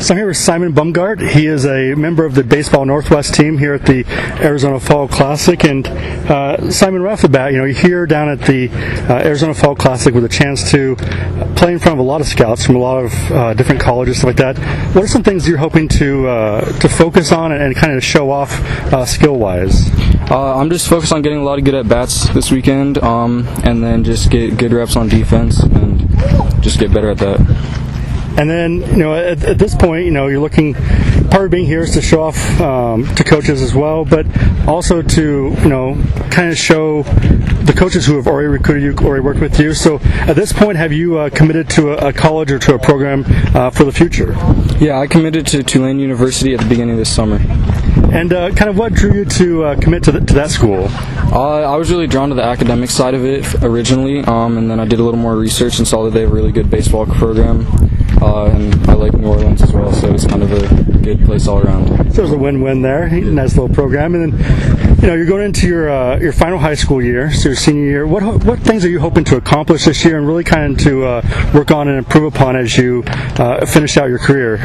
So I'm here with Simon Baumgardt. He is a member of the Baseball Northwest team here at the Arizona Fall Classic. And Simon, right off the bat, you're here down at the Arizona Fall Classic with a chance to play in front of a lot of scouts from a lot of different colleges, stuff like that. What are some things you're hoping to focus on and kind of show off skill-wise? I'm just focused on getting a lot of good at-bats this weekend, and then just get good reps on defense and just get better at that. And then, at this point, you're looking, part of being here is to show off to coaches as well, but also to, kind of show the coaches who have already recruited you, already worked with you. So at this point, have you committed to a college or to a program for the future? Yeah, I committed to Tulane University at the beginning of this summer. And kind of what drew you to commit to that school? I was really drawn to the academic side of it originally, and then I did a little more research and saw that they have a really good baseball program. And I like New Orleans as well, so it's kind of a good place all around. So there's a win-win there, nice little program. And then, you're going into your final high school year, so your senior year. What things are you hoping to accomplish this year and really kind of to work on and improve upon as you finish out your career?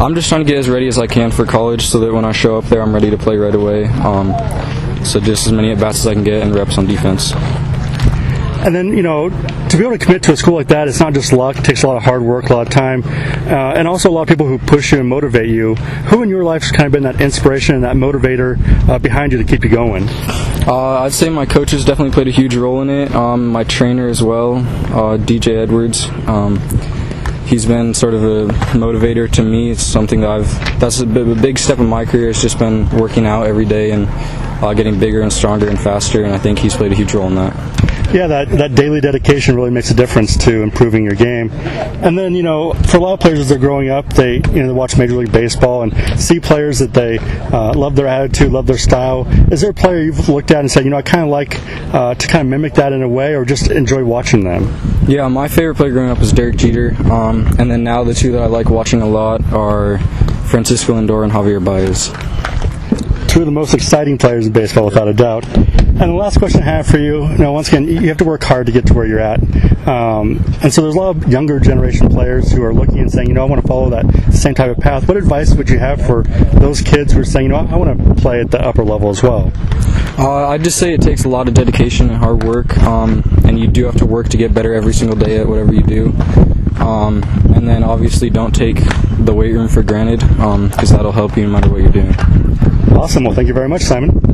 I'm just trying to get as ready as I can for college so that when I show up there, I'm ready to play right away. So just as many at-bats as I can get and reps on defense. And then, to be able to commit to a school like that, it's not just luck. It takes a lot of hard work, a lot of time, and also a lot of people who push you and motivate you. Who in your life has kind of been that inspiration and that motivator behind you to keep you going? I'd say my coaches definitely played a huge role in it. My trainer as well, DJ Edwards. He's been sort of a motivator to me. It's something that that's a big step in my career. It's just been working out every day and getting bigger and stronger and faster, and I think he's played a huge role in that. Yeah, that daily dedication really makes a difference to improving your game. And then, for a lot of players as they're growing up, they they watch Major League Baseball and see players that they love their attitude, love their style. Is there a player you've looked at and said, I kind of like to kind of mimic that in a way or just enjoy watching them? Yeah, my favorite player growing up was Derek Jeter. And then now the two that I like watching a lot are Francisco Lindor and Javier Baez. Two of the most exciting players in baseball, without a doubt. And the last question I have for you, once again, you have to work hard to get to where you're at. And so there's a lot of younger generation players who are looking and saying, I want to follow that same type of path. What advice would you have for those kids who are saying, I want to play at the upper level as well? I'd just say it takes a lot of dedication and hard work, and you do have to work to get better every single day at whatever you do. And then obviously don't take the weight room for granted, because that'll help you no matter what you're doing. Awesome. Well, thank you very much, Simon.